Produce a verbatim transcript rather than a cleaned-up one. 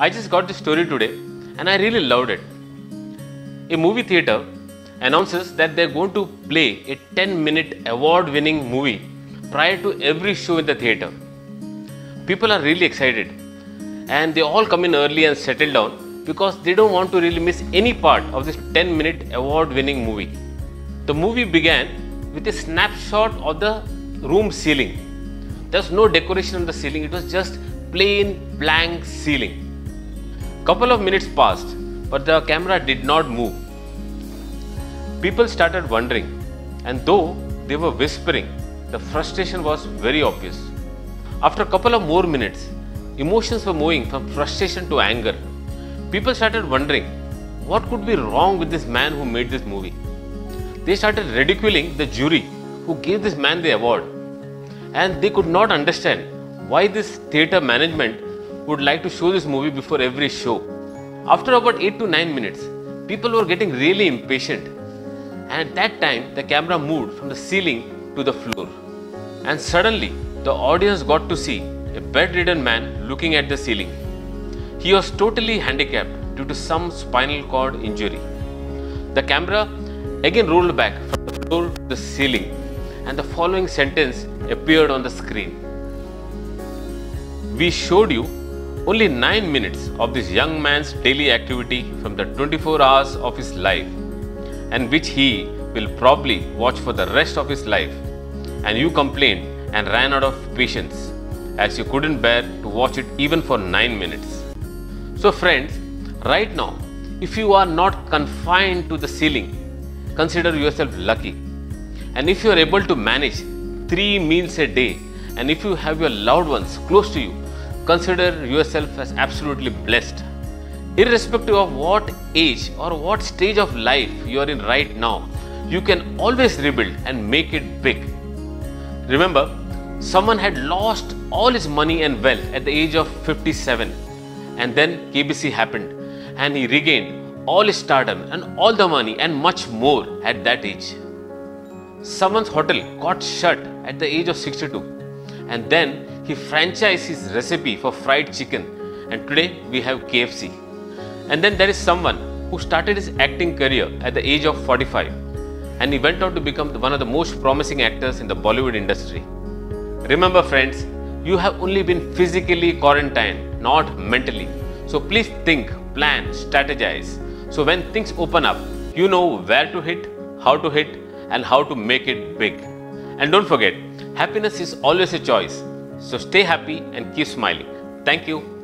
I just got the story today and I really loved it. A movie theater announces that they're going to play a ten minute award-winning movie prior to every show in the theater. People are really excited and they all come in early and settle down because they don't want to really miss any part of this ten minute award-winning movie. The movie began with a snapshot of the room ceiling. There's no decoration on the ceiling, it was just plain blank ceiling. Couple of minutes passed, but the camera did not move. People started wondering, and though they were whispering, the frustration was very obvious. After a couple of more minutes, emotions were moving from frustration to anger. People started wondering, what could be wrong with this man who made this movie? They started ridiculing the jury who gave this man the award, and they could not understand why this theatre management would like to show this movie before every show. After about eight to nine minutes, people were getting really impatient. And at that time, the camera moved from the ceiling to the floor. And suddenly, the audience got to see a bedridden man looking at the ceiling. He was totally handicapped due to some spinal cord injury. The camera again rolled back from the floor to the ceiling, and the following sentence appeared on the screen. We showed you only nine minutes of this young man's daily activity from the twenty-four hours of his life, and which he will probably watch for the rest of his life. And you complained and ran out of patience, as you couldn't bear to watch it even for nine minutes. So friends, right now, if you are not confined to the ceiling, consider yourself lucky. And if you are able to manage three meals a day, and if you have your loved ones close to you, consider yourself as absolutely blessed. Irrespective of what age or what stage of life you are in right now, you can always rebuild and make it big. Remember, someone had lost all his money and wealth at the age of fifty-seven, and then K B C happened and he regained all his stardom and all the money and much more at that age. Someone's hotel got shut at the age of sixty-two, and then he franchised his recipe for fried chicken, and today we have K F C. And then there is someone who started his acting career at the age of forty-five, and he went on to become one of the most promising actors in the Bollywood industry. Remember friends, you have only been physically quarantined, not mentally. So please think, plan, strategize. So when things open up, you know where to hit, how to hit, and how to make it big. And don't forget, happiness is always a choice. So stay happy and keep smiling. Thank you.